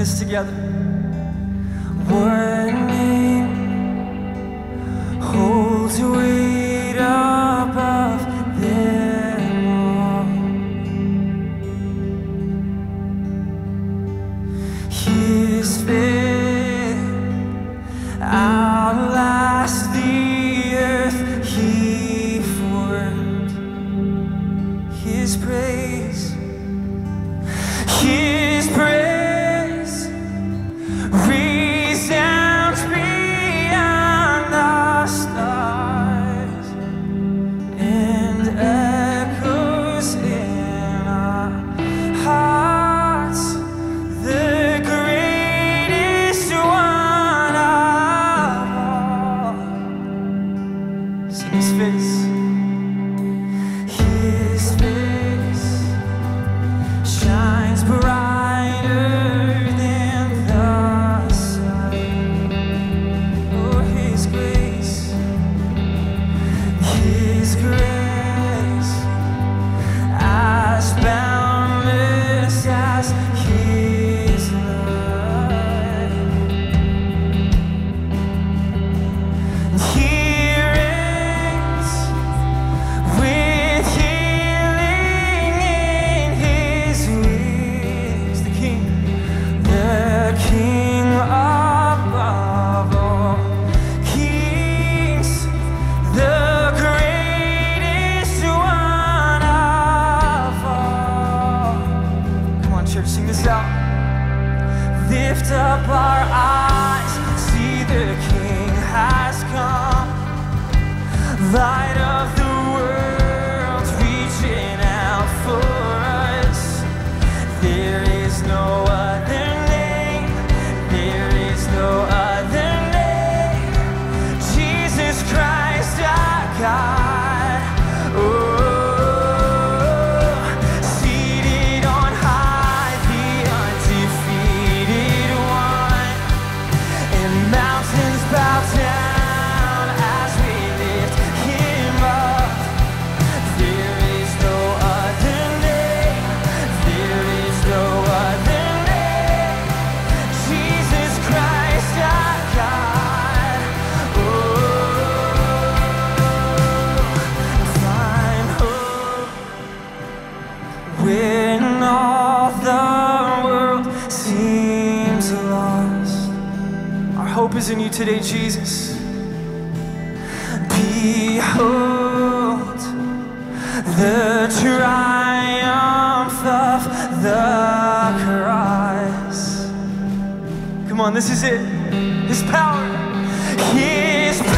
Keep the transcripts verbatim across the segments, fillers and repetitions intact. this together. What name holds the weight above them all? His faith outlasts the earth he formed. His praise, His praise. In you today, Jesus. Behold the triumph of the cross. Come on, this is it. His power. His power.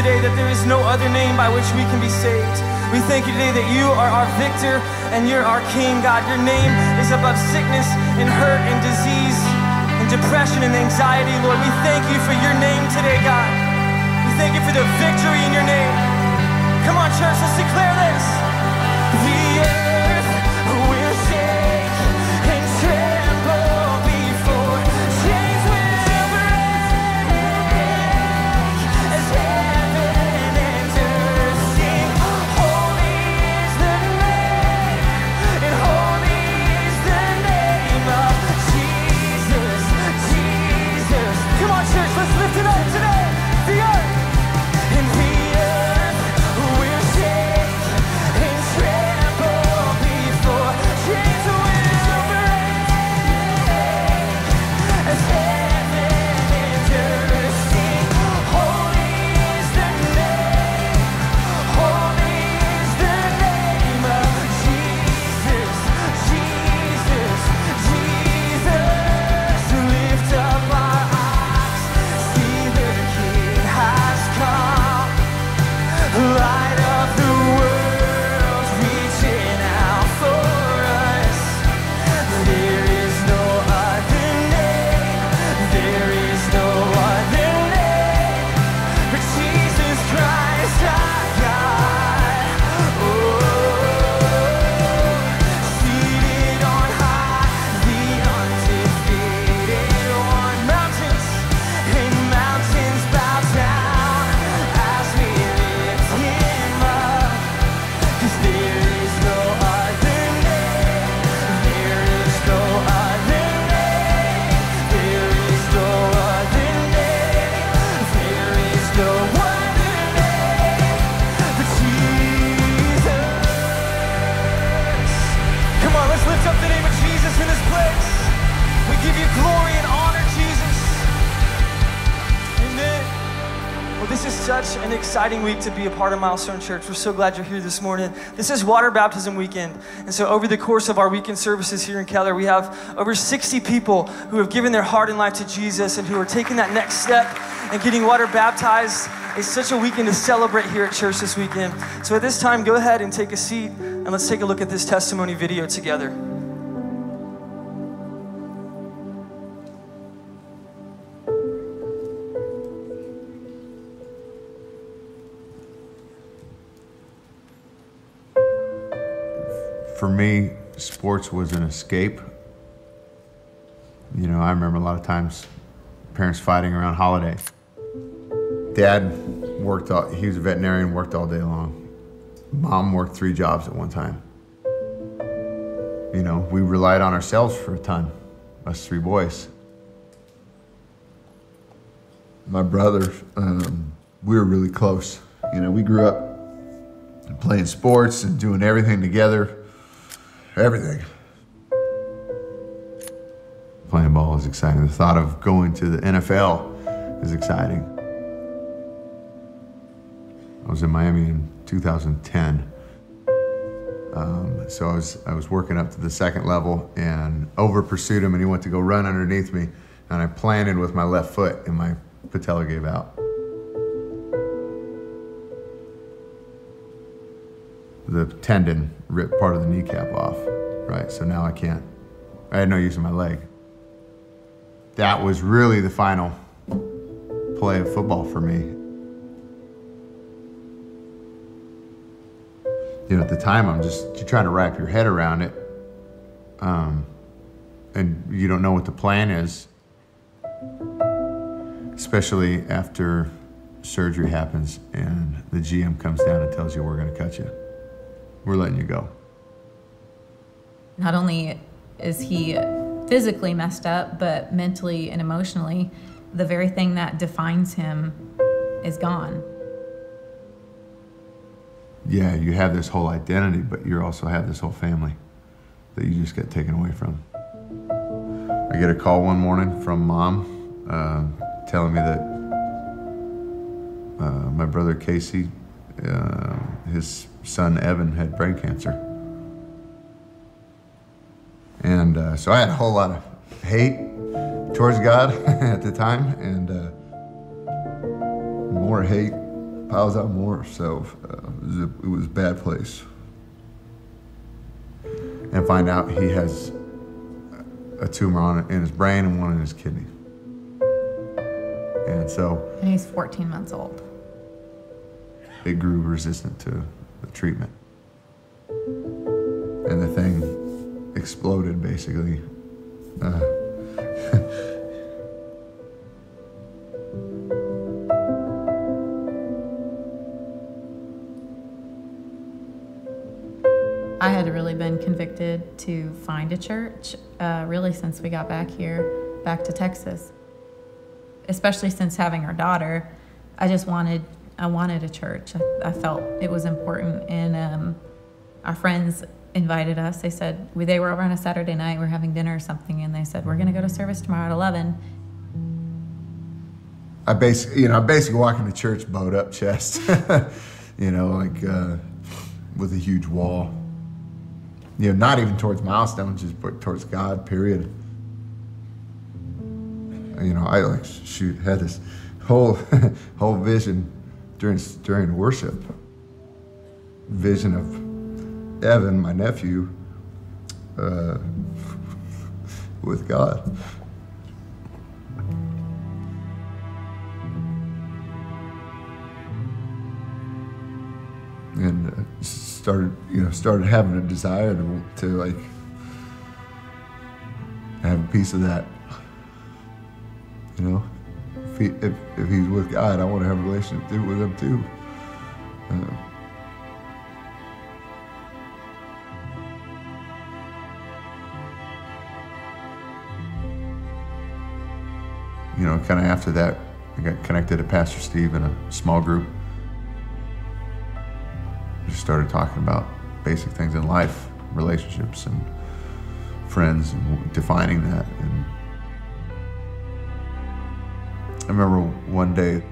Today that there is no other name by which we can be saved. We thank you today that you are our victor and you're our King, God. Your name is above sickness and hurt and disease and depression and anxiety, Lord. We thank you for your name today, God. We thank you for the victory in your name. Come on, church, let's declare this. The earth will shake and tremble. Yeah. Let's lift up the name of Jesus in this place. We give you glory and honor, Jesus. Amen. Well, this is such an exciting week to be a part of Milestone Church. We're so glad you're here this morning. This is Water Baptism Weekend. And so over the course of our weekend services here in Keller, we have over sixty people who have given their heart and life to Jesus and who are taking that next step and getting water baptized. It's such a weekend to celebrate here at church this weekend. So at this time, go ahead and take a seat and let's take a look at this testimony video together. For me, sports was an escape. You know, I remember a lot of times parents fighting around holidays. Dad worked, all, he was a veterinarian, worked all day long. Mom worked three jobs at one time. You know, we relied on ourselves for a ton, us three boys. My brother, um, we were really close. You know, we grew up playing sports and doing everything together. Everything. Playing ball is exciting. The thought of going to the N F L is exciting. I was in Miami in two thousand ten. Um, so I was, I was working up to the second level and over pursued him and he went to go run underneath me and I planted with my left foot and my patella gave out. The tendon ripped part of the kneecap off, right? So now I can't, I had no use of my leg. That was really the final play of football for me. You know, at the time, I'm just, you're trying to wrap your head around it, um, and you don't know what the plan is, especially after surgery happens and the G M comes down and tells you, we're gonna cut you. We're letting you go. Not only is he physically messed up, but mentally and emotionally, the very thing that defines him is gone. Yeah, you have this whole identity, but you also have this whole family that you just get taken away from. I get a call one morning from Mom uh, telling me that uh, my brother Casey, uh, his son Evan had brain cancer. And uh, so I had a whole lot of hate towards God at the time, and uh, more hate piles out more, so uh, it, was a, it was a bad place. And find out he has a tumor on in his brain and one in his kidney. And so. And he's fourteen months old. It grew resistant to the treatment. And the thing exploded, basically. Uh, I had really been convicted to find a church, uh, really since we got back here, back to Texas. Especially since having our daughter, I just wanted I wanted a church. I, I felt it was important, and um, our friends invited us. They said, we, they were over on a Saturday night, we were having dinner or something, and they said, we're gonna go to service tomorrow at eleven. I basically, you know, I basically walk into church, bowed up chest, you know, like uh, with a huge wall. You know, not even towards milestones, just towards God, period. You know, I like, shoot, had this whole, whole vision During, during worship, vision of Evan, my nephew, uh, with God. And uh, started, you know, started having a desire to, to like, have a piece of that, you know? If, if he's with God, I want to have a relationship too, with him too. Uh, you know, kind of after that, I got connected to Pastor Steve in a small group. Just started talking about basic things in life, relationships, and friends and defining that. And I remember one day,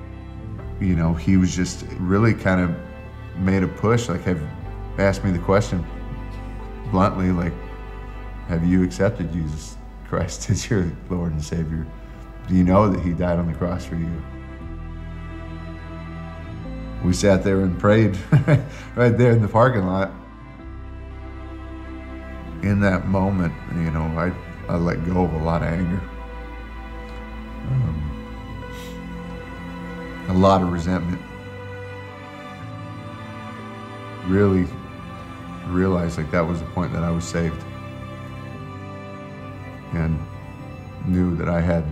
you know, he was just really kind of made a push, like, have asked me the question bluntly, like, have you accepted Jesus Christ as your Lord and Savior? Do you know that he died on the cross for you? We sat there and prayed right there in the parking lot. In that moment, you know, I, I let go of a lot of anger. Um, a lot of resentment. Really realized like that was the point that I was saved. And knew that I had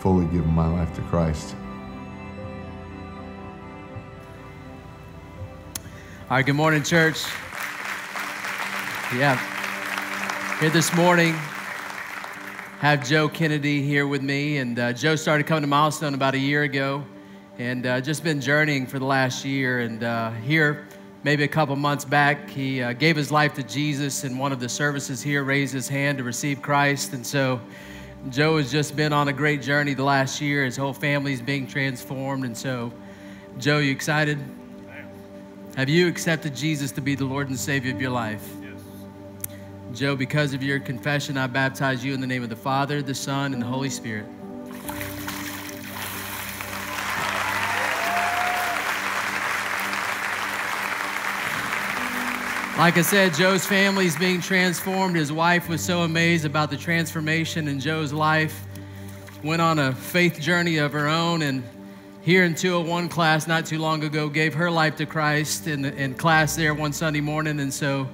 fully given my life to Christ. All right, good morning, church. Yeah. Here this morning, have Joe Kennedy here with me. And uh, Joe started coming to Milestone about a year ago and uh, just been journeying for the last year. And uh, here, maybe a couple months back, he uh, gave his life to Jesus in one of the services here, raised his hand to receive Christ. And so Joe has just been on a great journey the last year. His whole family's being transformed. And so, Joe, you excited? Have you accepted Jesus to be the Lord and Savior of your life? Yes. Joe, because of your confession, I baptize you in the name of the Father, the Son, and the Holy Spirit. Like I said, Joe's family's being transformed. His wife was so amazed about the transformation in Joe's life. Went on a faith journey of her own, and here in two oh one class not too long ago, gave her life to Christ in, in class there one Sunday morning. And so,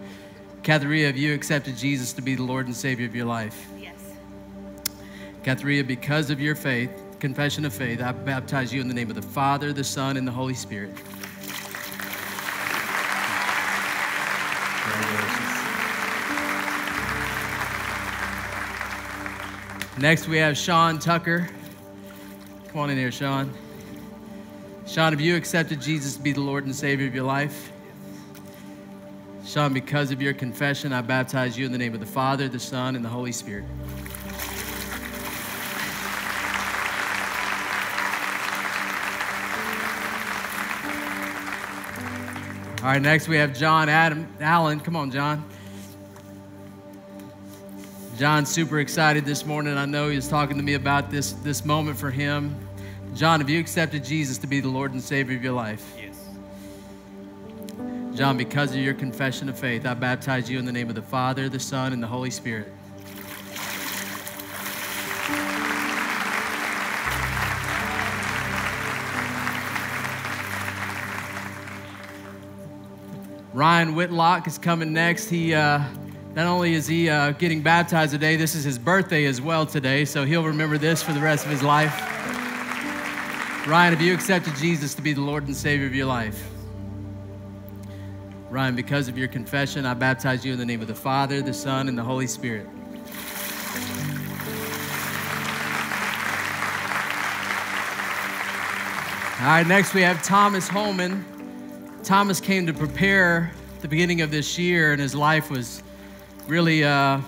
Katharia, have you accepted Jesus to be the Lord and Savior of your life? Yes. Katharia, because of your faith, confession of faith, I baptize you in the name of the Father, the Son, and the Holy Spirit. Next, we have Sean Tucker. Come on in here, Sean. Sean, have you accepted Jesus to be the Lord and Savior of your life? Sean, because of your confession, I baptize you in the name of the Father, the Son, and the Holy Spirit. All right, next we have John Adam Allen. Come on, John. John's super excited this morning. I know he was talking to me about this, this moment for him. John, have you accepted Jesus to be the Lord and Savior of your life? Yes. John, because of your confession of faith, I baptize you in the name of the Father, the Son, and the Holy Spirit. Ryan Whitlock is coming next. He, uh, not only is he uh, getting baptized today, this is his birthday as well today, so he'll remember this for the rest of his life. Ryan, have you accepted Jesus to be the Lord and Savior of your life? Ryan, because of your confession, I baptize you in the name of the Father, the Son, and the Holy Spirit. All right, next we have Thomas Holman. Thomas came to prepare at the beginning of this year, and his life was really uh,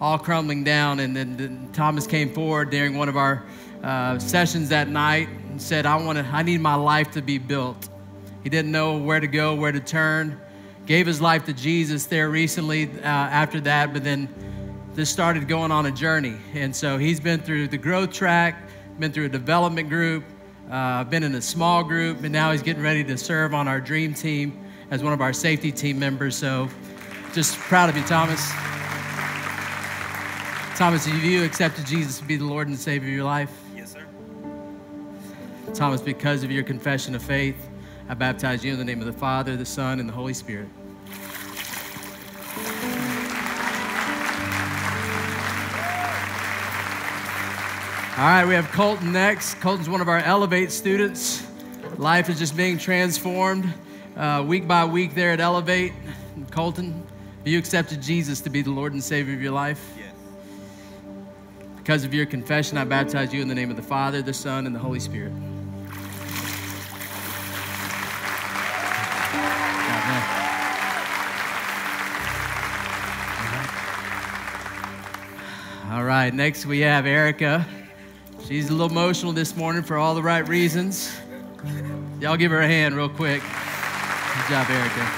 all crumbling down, and then, then Thomas came forward during one of our Uh, sessions that night and said, I want to, I need my life to be built. He didn't know where to go, where to turn. Gave his life to Jesus there recently uh, after that, but then this started going on a journey. And so he's been through the growth track, been through a development group, uh, been in a small group, and now he's getting ready to serve on our dream team as one of our safety team members. So just proud of you, Thomas. Thomas, have you accepted Jesus to be the Lord and Savior of your life? Thomas, because of your confession of faith, I baptize you in the name of the Father, the Son, and the Holy Spirit. All right, we have Colton next. Colton's one of our Elevate students. Life is just being transformed uh, week by week there at Elevate. Colton, have you accepted Jesus to be the Lord and Savior of your life? Yes. Because of your confession, I baptize you in the name of the Father, the Son, and the Holy Spirit. All right, next we have Erica. She's a little emotional this morning for all the right reasons. Y'all give her a hand real quick. Good job, Erica.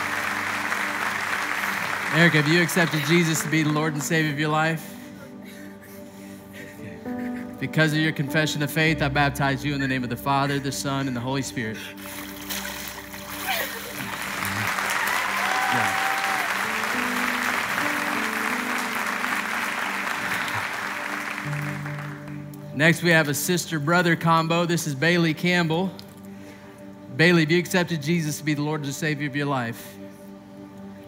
Erica, have you accepted Jesus to be the Lord and Savior of your life? Because of your confession of faith, I baptize you in the name of the Father, the Son, and the Holy Spirit. Yeah. Next, we have a sister-brother combo. This is Bailey Campbell. Bailey, have you accepted Jesus to be the Lord and the Savior of your life?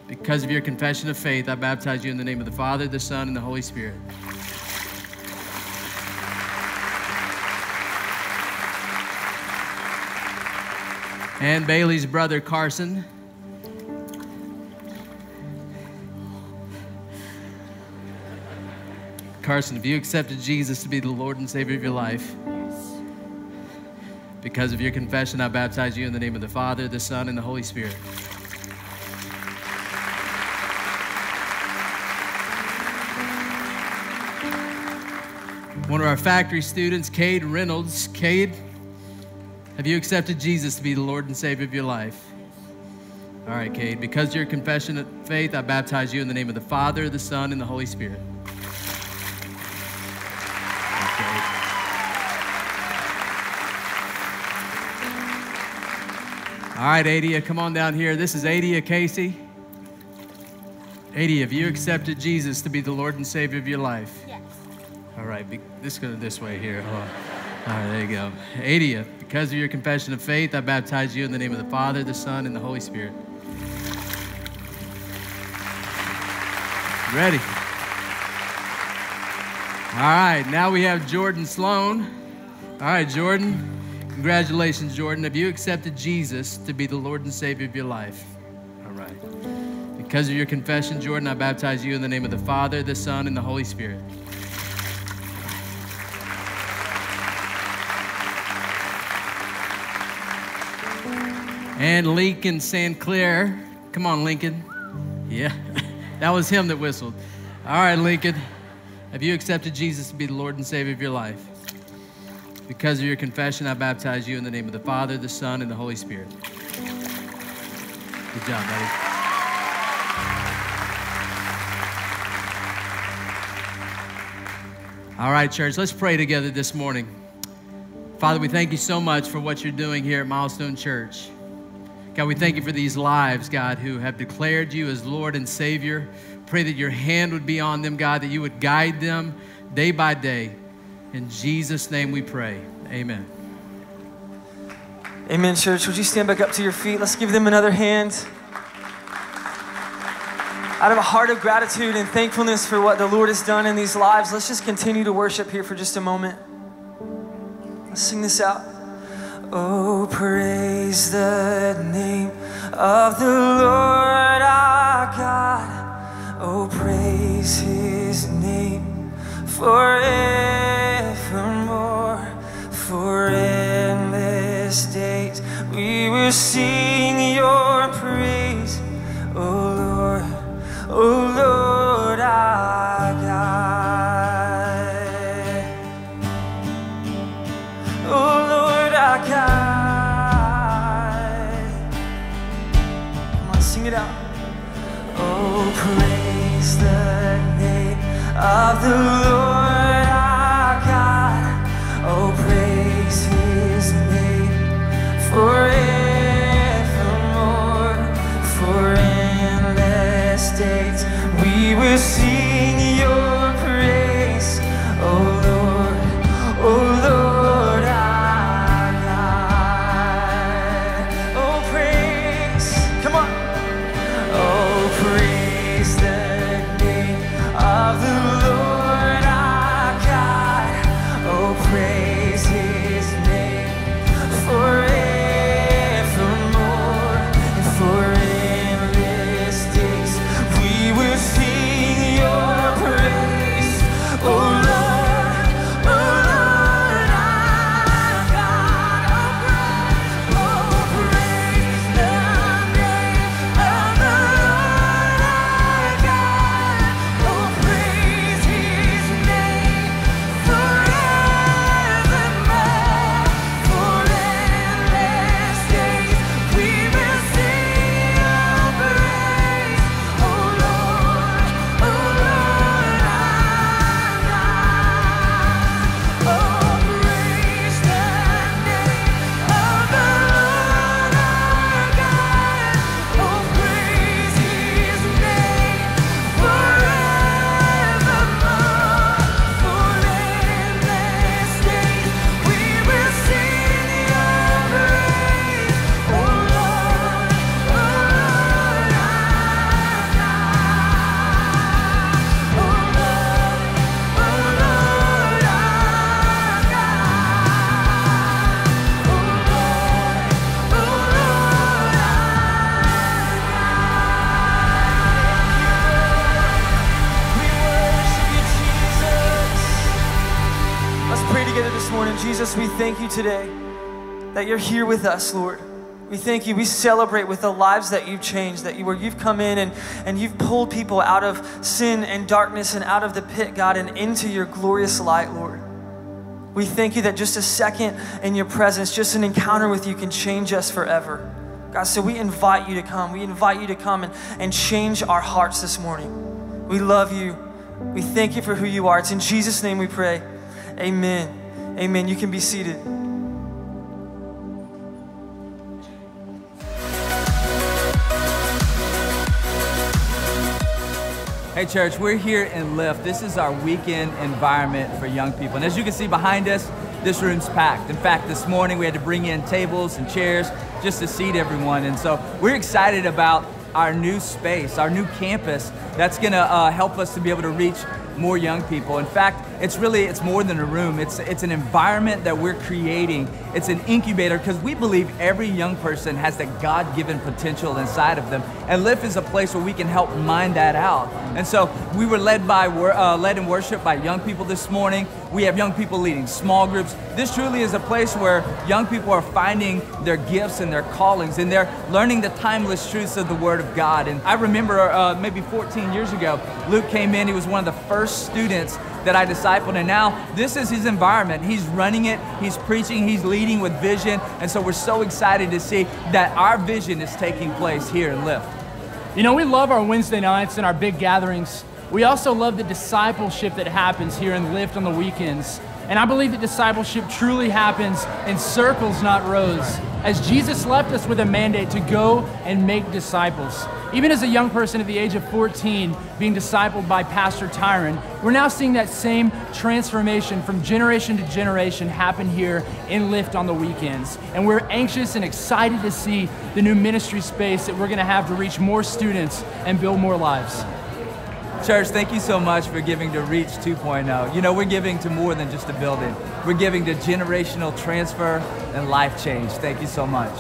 Because of your confession of faith, I baptize you in the name of the Father, the Son, and the Holy Spirit. And Bailey's brother, Carson. Carson, have you accepted Jesus to be the Lord and Savior of your life? Because of your confession, I baptize you in the name of the Father, the Son, and the Holy Spirit. One of our factory students, Cade Reynolds. Cade, have you accepted Jesus to be the Lord and Savior of your life? All right, Cade. Because of your confession of faith, I baptize you in the name of the Father, the Son, and the Holy Spirit. Okay. All right, Adia, come on down here. This is Adia Casey. Adia, have you accepted Jesus to be the Lord and Savior of your life? Yes. All right, this goes this way here. Hold on. All right, there you go. Adia, because of your confession of faith, I baptize you in the name of the Father, the Son, and the Holy Spirit. Ready? All right, now we have Jordan Sloan. All right, Jordan. Congratulations, Jordan. Have you accepted Jesus to be the Lord and Savior of your life? All right. Because of your confession, Jordan, I baptize you in the name of the Father, the Son, and the Holy Spirit. And Lincoln Sinclair. Come on, Lincoln. Yeah, that was him that whistled. All right, Lincoln. Have you accepted Jesus to be the Lord and Savior of your life? Because of your confession, I baptize you in the name of the Father, the Son, and the Holy Spirit. Good job, buddy. All right, church, let's pray together this morning. Father, we thank you so much for what you're doing here at Milestone Church. God, we thank you for these lives, God, who have declared you as Lord and Savior. Pray that your hand would be on them, God, that you would guide them day by day. In Jesus' name we pray. Amen. Amen, church. Would you stand back up to your feet? Let's give them another hand. Out of a heart of gratitude and thankfulness for what the Lord has done in these lives, let's just continue to worship here for just a moment. Let's sing this out. Oh, praise the name of the Lord our God. Oh, praise his name forevermore. For endless days we will sing your praise. Oh, Lord, oh, Lord our God. Oh, God. Come on, sing it out. Oh, praise the name of the Lord our God. Oh, praise his name forevermore. For endless days we will sing your praise. Oh, Lord, oh, Lord. this morning. Jesus, we thank you today that you're here with us, Lord. We thank you. We celebrate with the lives that you've changed, that you, where you've come in and, and you've pulled people out of sin and darkness and out of the pit, God, and into your glorious light, Lord. We thank you that just a second in your presence, just an encounter with you can change us forever. God, so we invite you to come. We invite you to come and, and change our hearts this morning. We love you. We thank you for who you are. It's in Jesus' name we pray. Amen. Amen. You can be seated. Hey church, we're here in Lyft. This is our weekend environment for young people. And as you can see behind us, this room's packed. In fact, this morning we had to bring in tables and chairs just to seat everyone. And so we're excited about our new space, our new campus that's gonna uh, help us to be able to reach more young people. In fact, it's really, it's more than a room. It's, it's an environment that we're creating. It's an incubator because we believe every young person has that God-given potential inside of them. And Lyft is a place where we can help mine that out. And so we were led by, uh, led in worship by young people this morning. We have young people leading small groups. This truly is a place where young people are finding their gifts and their callings, and they're learning the timeless truths of the Word of God. And I remember uh, maybe fourteen years ago, Luke came in. He was one of the first students that I discipled, and now this is his environment. He's running it, he's preaching, he's leading with vision, and so we're so excited to see that our vision is taking place here in Lyft. You know, we love our Wednesday nights and our big gatherings. We also love the discipleship that happens here in Lyft on the weekends. And I believe that discipleship truly happens in circles, not rows, as Jesus left us with a mandate to go and make disciples. Even as a young person at the age of fourteen, being discipled by Pastor Tyron, we're now seeing that same transformation from generation to generation happen here in Lyft on the weekends. And we're anxious and excited to see the new ministry space that we're gonna have to reach more students and build more lives. Church, thank you so much for giving to Reach two point oh. You know, we're giving to more than just a building. We're giving to generational transfer and life change. Thank you so much.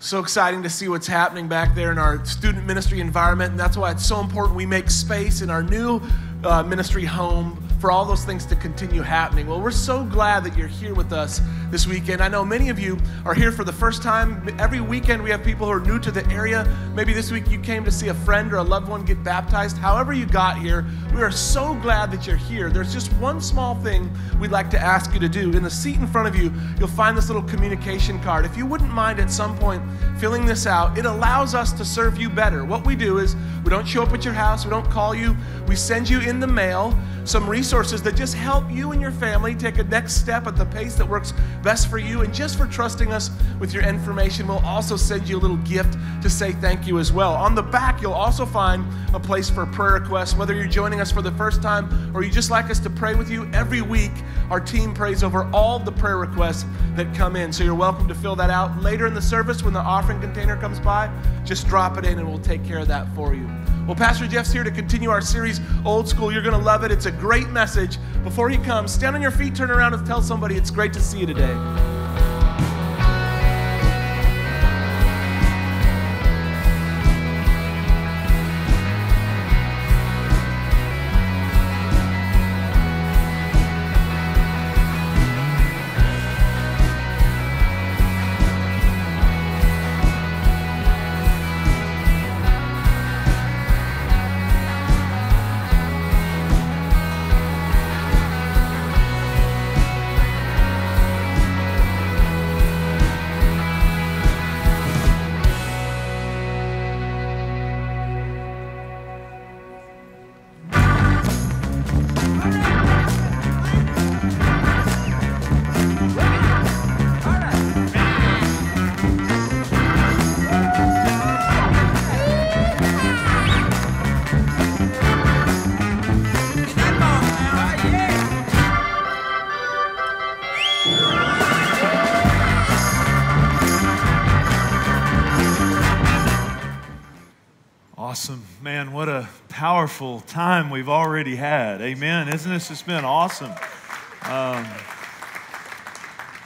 So exciting to see what's happening back there in our student ministry environment, and that's why it's so important we make space in our new uh, ministry home for all those things to continue happening. Well, we're so glad that you're here with us this weekend. I know many of you are here for the first time. Every weekend we have people who are new to the area. Maybe this week you came to see a friend or a loved one get baptized. However you got here, we are so glad that you're here. There's just one small thing we'd like to ask you to do. In the seat in front of you, you'll find this little communication card. If you wouldn't mind at some point filling this out, it allows us to serve you better. What we do is we don't show up at your house, we don't call you, we send you in the mail some resources that just help you and your family take a next step at the pace that works best for you. And just for trusting us with your information, we'll also send you a little gift to say thank you as well. On the back, you'll also find a place for prayer requests. Whether you're joining us for the first time or you just like us to pray with you, every week our team prays over all the prayer requests that come in. So you're welcome to fill that out. Later in the service, when the offering container comes by, just drop it in and we'll take care of that for you. Well, Pastor Jeff's here to continue our series, Old School. You're going to love it. It's a great message. Before he comes, stand on your feet, turn around, and tell somebody it's great to see you today. Powerful time we've already had. Amen. Isn't this just been awesome? Um,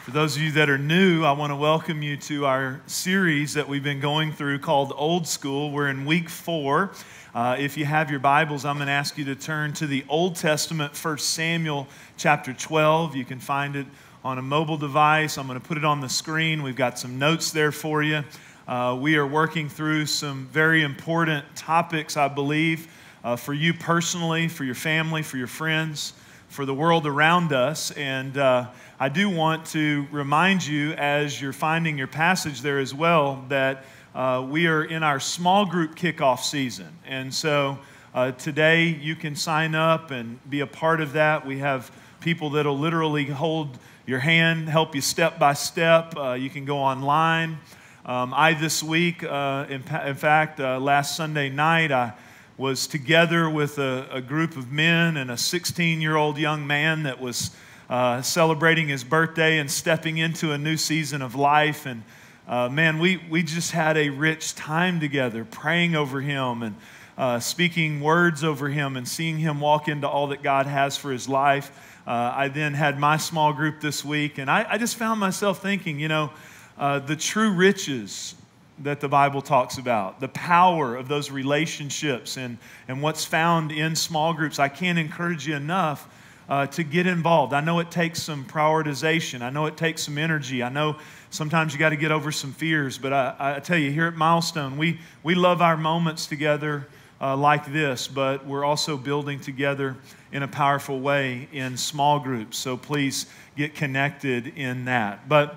For those of you that are new, I want to welcome you to our series that we've been going through called Old School. We're in week four. Uh, if you have your Bibles, I'm going to ask you to turn to the Old Testament, First Samuel chapter twelve. You can find it on a mobile device. I'm going to put it on the screen. We've got some notes there for you. Uh, we are working through some very important topics, I believe, uh, for you personally, for your family, for your friends, for the world around us. And uh, I do want to remind you, as you're finding your passage there as well, that uh, we are in our small group kickoff season. And so uh, today you can sign up and be a part of that. We have people that will literally hold your hand, help you step by step. Uh, you can go online. Um, I this week, uh, in, in fact, uh, last Sunday night, I was together with a, a group of men and a sixteen-year-old young man that was uh, celebrating his birthday and stepping into a new season of life. And uh, man, we, we just had a rich time together, praying over him and uh, speaking words over him and seeing him walk into all that God has for his life. Uh, I then had my small group this week, and I, I just found myself thinking, you know, uh, the true riches that the Bible talks about, the power of those relationships and, and what's found in small groups. I can't encourage you enough uh, to get involved. I know it takes some prioritization. I know it takes some energy. I know sometimes you got to get over some fears, but I, I tell you, here at Milestone, we, we love our moments together uh, like this, but we're also building together in a powerful way in small groups. So please get connected in that. But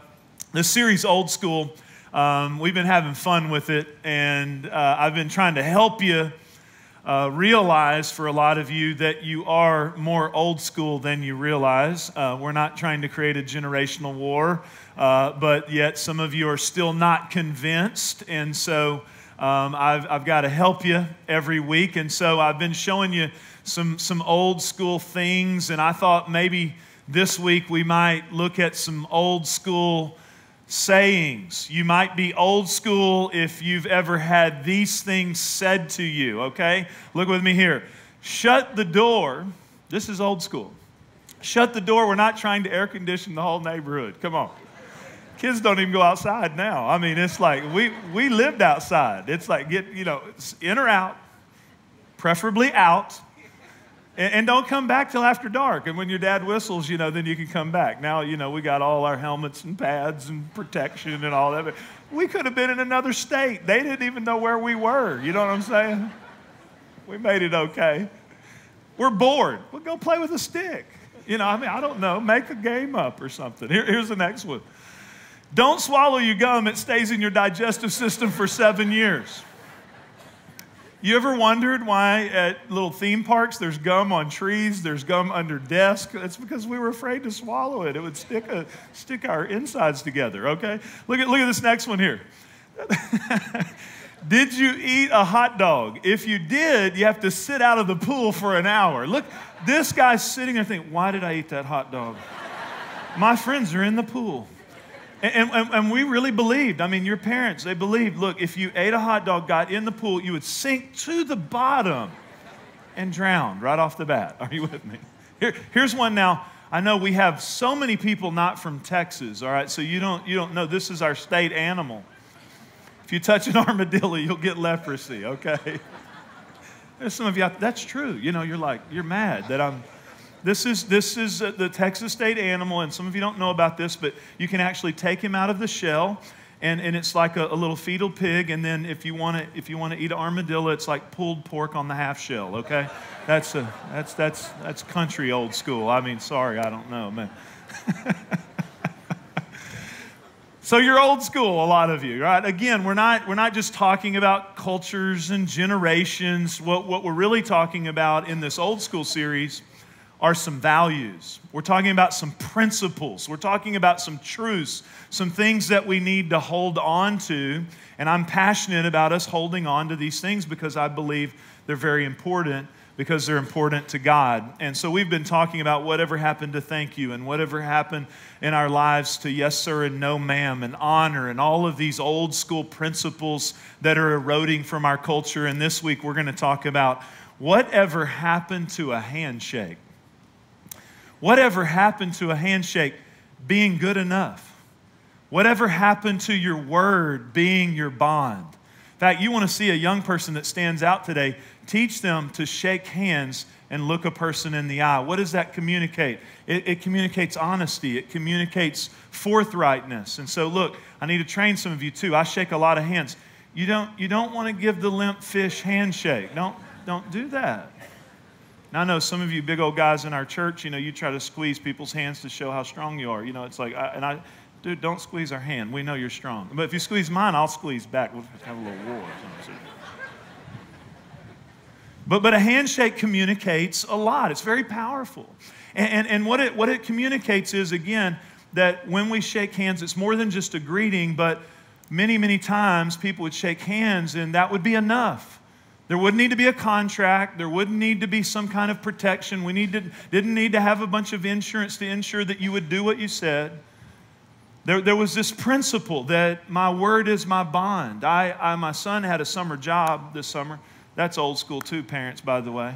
this series, Old School, Um, we've been having fun with it, and uh, I've been trying to help you uh, realize for a lot of you that you are more old school than you realize. Uh, we're not trying to create a generational war, uh, but yet some of you are still not convinced, and so um, I've, I've got to help you every week. And so I've been showing you some, some old school things, and I thought maybe this week we might look at some old school sayings. You might be old school if you've ever had these things said to you, okay? Look with me here. Shut the door. This is old school. Shut the door. We're not trying to air condition the whole neighborhood. Come on. Kids don't even go outside now. I mean, it's like we, we lived outside. It's like, get, you know, in or out, preferably out. And don't come back till after dark. And when your dad whistles, you know, then you can come back. Now, you know, we got all our helmets and pads and protection and all that. But we could have been in another state. They didn't even know where we were. You know what I'm saying? We made it okay. We're bored. We'll go play with a stick. You know, I mean, I don't know. Make a game up or something. Here, here's the next one. Don't swallow your gum. It stays in your digestive system for seven years. You ever wondered why at little theme parks there's gum on trees, there's gum under desks? It's because we were afraid to swallow it. It would stick, a, stick our insides together, okay? Look at, look at this next one here. Did you eat a hot dog? If you did, you have to sit out of the pool for an hour. Look, this guy's sitting there thinking, why did I eat that hot dog? My friends are in the pool. And, and, and we really believed. I mean, your parents, they believed, look, if you ate a hot dog, got in the pool, you would sink to the bottom and drown right off the bat. Are you with me? Here, here's one now. I know we have so many people not from Texas, all right? So you don't, you don't know. This is our state animal. If you touch an armadillo, you'll get leprosy, okay? There's some of you out there, that's true. You know, you're like, you're mad that I'm... This is, this is the Texas state animal, and some of you don't know about this, but you can actually take him out of the shell, and, and it's like a, a little fetal pig, and then if you want to eat an armadillo, it's like pulled pork on the half shell, okay? That's, a, that's, that's, that's country old school. I mean, sorry, I don't know, man. So you're old school, a lot of you, right? Again, we're not, we're not just talking about cultures and generations. What, what we're really talking about in this old school series are some values. We're talking about some principles. We're talking about some truths, some things that we need to hold on to. And I'm passionate about us holding on to these things because I believe they're very important because they're important to God. And so we've been talking about whatever happened to thank you and whatever happened in our lives to yes sir and no ma'am and honor and all of these old school principles that are eroding from our culture. And this week we're going to talk about whatever happened to a handshake. Whatever happened to a handshake? being good enough. Whatever happened to your word being your bond? In fact, you want to see a young person that stands out today, teach them to shake hands and look a person in the eye. What does that communicate? It, it communicates honesty. It communicates forthrightness. And so look, I need to train some of you too. I shake a lot of hands. You don't, you don't want to give the limp fish handshake. Don't, don't do that. Now, I know some of you big old guys in our church, you know, you try to squeeze people's hands to show how strong you are. You know, it's like, I, and I, dude, don't squeeze our hand. We know you're strong. But if you squeeze mine, I'll squeeze back. We'll have a little war. But, but a handshake communicates a lot. It's very powerful. And, and, and what, it, what it communicates is, again, that when we shake hands, it's more than just a greeting, but many, many times people would shake hands and that would be enough. There wouldn't need to be a contract. There wouldn't need to be some kind of protection. We need to, didn't need to have a bunch of insurance to ensure that you would do what you said. There, there was this principle that my word is my bond. I, I, my son had a summer job this summer. That's old school too, parents, by the way.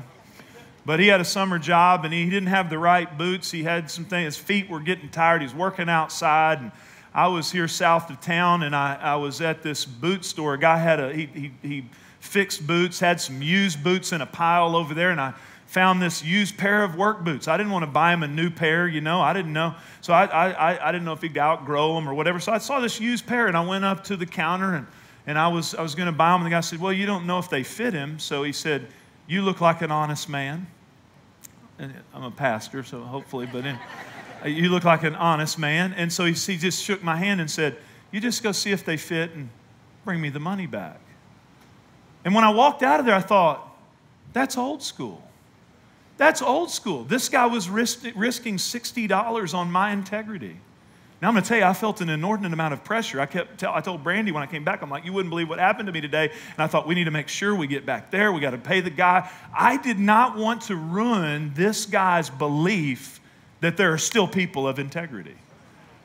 But he had a summer job, and he didn't have the right boots. He had some things. His feet were getting tired. He was working outside, and I was here south of town, and I, I was at this boot store. A guy had a, he, he, he fixed boots, had some used boots in a pile over there, and I found this used pair of work boots. I didn't want to buy him a new pair, you know. I didn't know. So I, I, I didn't know if he'd outgrow them or whatever. So I saw this used pair, and I went up to the counter, and, and I was, I was going to buy them. And the guy said, well, you don't know if they fit him. So he said, you look like an honest man. And I'm a pastor, so hopefully, but anyway. You look like an honest man. And so he, he just shook my hand and said, you just go see if they fit and bring me the money back. And when I walked out of there, I thought, that's old school. That's old school. This guy was risk, risking sixty dollars on my integrity. Now, I'm going to tell you, I felt an inordinate amount of pressure. I, kept tell, I told Brandy when I came back, I'm like, you wouldn't believe what happened to me today. And I thought, we need to make sure we get back there. We got to pay the guy. I did not want to ruin this guy's belief that there are still people of integrity.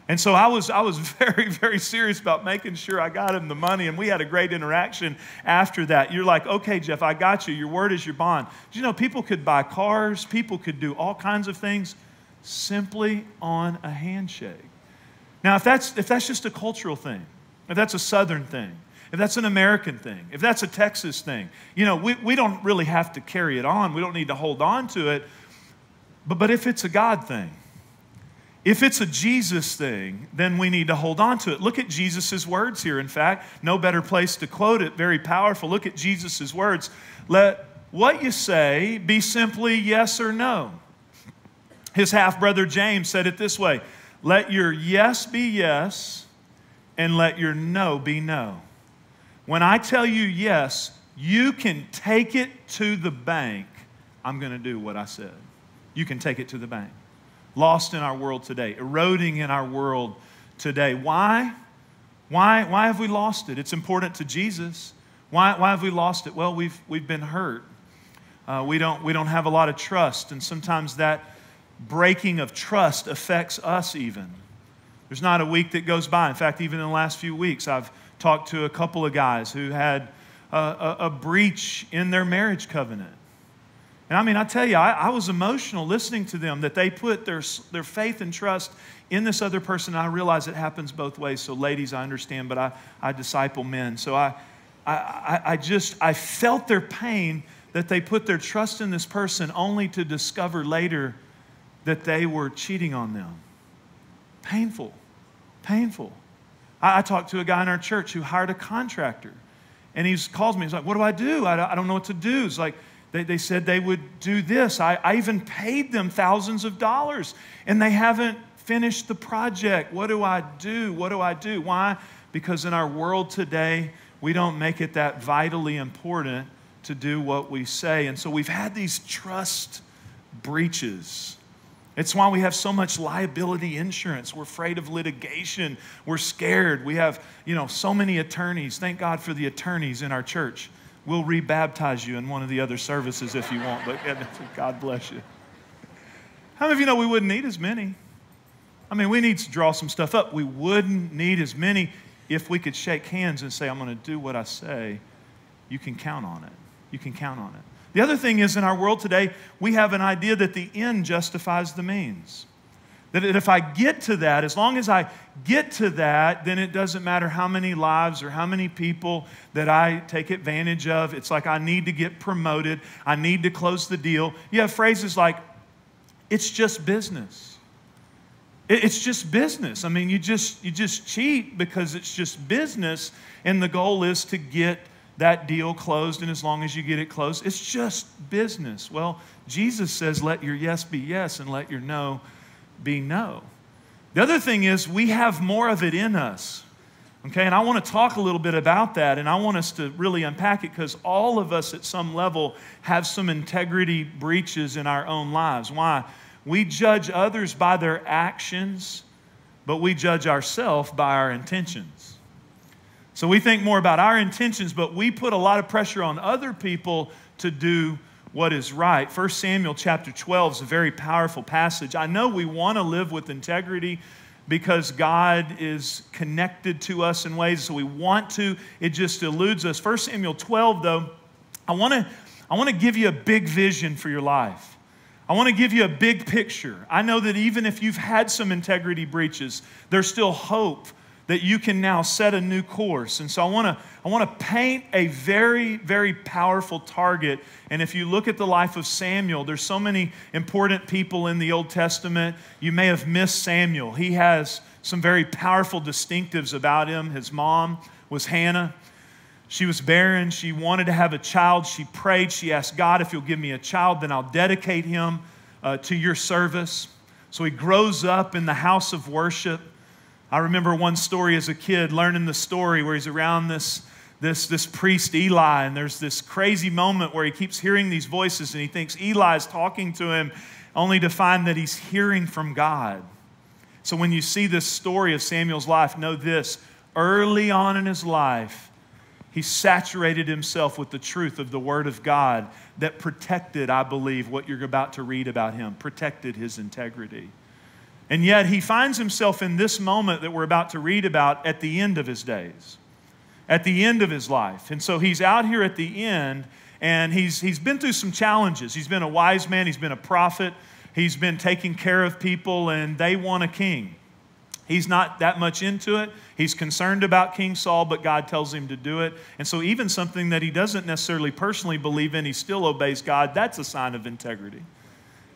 And so I was, I was very, very serious about making sure I got him the money, and we had a great interaction after that. You're like, okay, Jeff, I got you. Your word is your bond. Do you know people could buy cars? People could do all kinds of things simply on a handshake. Now, if that's, if that's just a cultural thing, if that's a Southern thing, if that's an American thing, if that's a Texas thing, you know, we, we don't really have to carry it on. We don't need to hold on to it. But, but if it's a God thing, if it's a Jesus thing, then we need to hold on to it. Look at Jesus' words here. In fact, no better place to quote it. Very powerful. Look at Jesus' words. Let what you say be simply yes or no. His half-brother James said it this way. Let your yes be yes, and let your no be no. When I tell you yes, you can take it to the bank. I'm going to do what I said. You can take it to the bank. Lost in our world today, eroding in our world today. Why? Why, why have we lost it? It's important to Jesus. Why, why have we lost it? Well, we've, we've been hurt. Uh, we, don't, we don't have a lot of trust, and sometimes that breaking of trust affects us even. There's not a week that goes by. In fact, even in the last few weeks, I've talked to a couple of guys who had a, a, a breach in their marriage covenant. And I mean, I tell you, I, I was emotional listening to them, that they put their, their faith and trust in this other person. And I realize it happens both ways. So ladies, I understand, but I, I disciple men. So I, I, I just, I felt their pain that they put their trust in this person only to discover later that they were cheating on them. Painful, painful. I, I talked to a guy in our church who hired a contractor, and he calls me. He's like, what do I do? I, I don't know what to do. It's like, They, they said they would do this. I, I even paid them thousands of dollars, and they haven't finished the project. What do I do? What do I do? Why? Because in our world today, we don't make it that vitally important to do what we say. And so we've had these trust breaches. It's why we have so much liability insurance. We're afraid of litigation. We're scared. We have, you know, so many attorneys. Thank God for the attorneys in our church. We'll rebaptize you in one of the other services if you want, but God bless you. How many of you know we wouldn't need as many? I mean, we need to draw some stuff up. We wouldn't need as many if we could shake hands and say, I'm going to do what I say. You can count on it. You can count on it. The other thing is, in our world today, we have an idea that the end justifies the means. That if I get to that, as long as I get to that, then it doesn't matter how many lives or how many people that I take advantage of. It's like I need to get promoted. I need to close the deal. You have phrases like, it's just business. It's just business. I mean, you just, you just cheat because it's just business, and the goal is to get that deal closed, and as long as you get it closed, it's just business. Well, Jesus says, let your yes be yes and let your no be no. The other thing is we have more of it in us, okay? And I want to talk a little bit about that, and I want us to really unpack it because all of us at some level have some integrity breaches in our own lives. Why? We judge others by their actions, but we judge ourselves by our intentions. So we think more about our intentions, but we put a lot of pressure on other people to do what is right. First Samuel chapter twelve is a very powerful passage. I know we want to live with integrity because God is connected to us in ways, so we want to. It just eludes us. First Samuel twelve, though, I want to, I want to give you a big vision for your life. I want to give you a big picture. I know that even if you've had some integrity breaches, there's still hope that you can now set a new course. And so I want to I want to paint a very, very powerful target. And if you look at the life of Samuel, there's so many important people in the Old Testament. You may have missed Samuel. He has some very powerful distinctives about him. His mom was Hannah. She was barren. She wanted to have a child. She prayed. She asked God, if you'll give me a child, then I'll dedicate him uh, to your service. So he grows up in the house of worship. I remember one story as a kid, learning the story where he's around this, this, this priest Eli, and there's this crazy moment where he keeps hearing these voices, and he thinks Eli's talking to him, only to find that he's hearing from God. So when you see this story of Samuel's life, know this, early on in his life, he saturated himself with the truth of the Word of God that protected, I believe, what you're about to read about him, protected his integrity. And yet he finds himself in this moment that we're about to read about at the end of his days, at the end of his life. And so he's out here at the end, and he's, he's been through some challenges. He's been a wise man. He's been a prophet. He's been taking care of people, and they want a king. He's not that much into it. He's concerned about King Saul, but God tells him to do it. And so even something that he doesn't necessarily personally believe in, he still obeys God. That's a sign of integrity.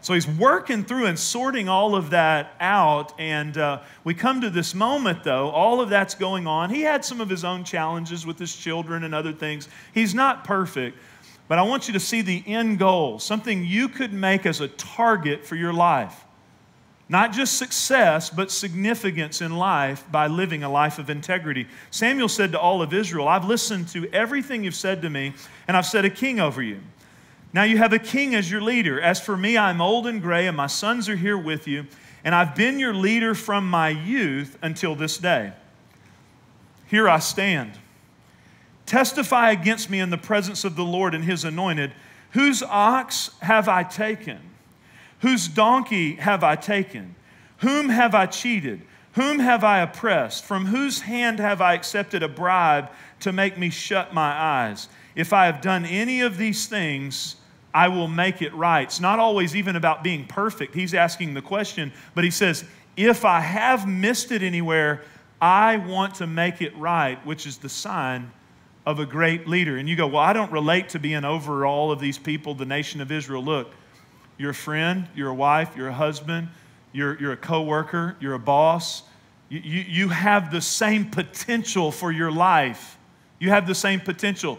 So he's working through and sorting all of that out, and uh, we come to this moment, though. All of that's going on. He had some of his own challenges with his children and other things. He's not perfect, but I want you to see the end goal, something you could make as a target for your life. Not just success, but significance in life by living a life of integrity. Samuel said to all of Israel, I've listened to everything you've said to me, and I've set a king over you. Now you have a king as your leader. As for me, I'm old and gray, and my sons are here with you, and I've been your leader from my youth until this day. Here I stand. Testify against me in the presence of the Lord and his anointed. Whose ox have I taken? Whose donkey have I taken? Whom have I cheated? Whom have I oppressed? From whose hand have I accepted a bribe to make me shut my eyes? If I have done any of these things, I will make it right. It's not always even about being perfect. He's asking the question, but he says, if I have missed it anywhere, I want to make it right, which is the sign of a great leader. And you go, well, I don't relate to being over all of these people, the nation of Israel. Look, you're a friend, you're a wife, you're a husband, you're, you're a coworker, you're a boss. You, you, you have the same potential for your life. You have the same potential.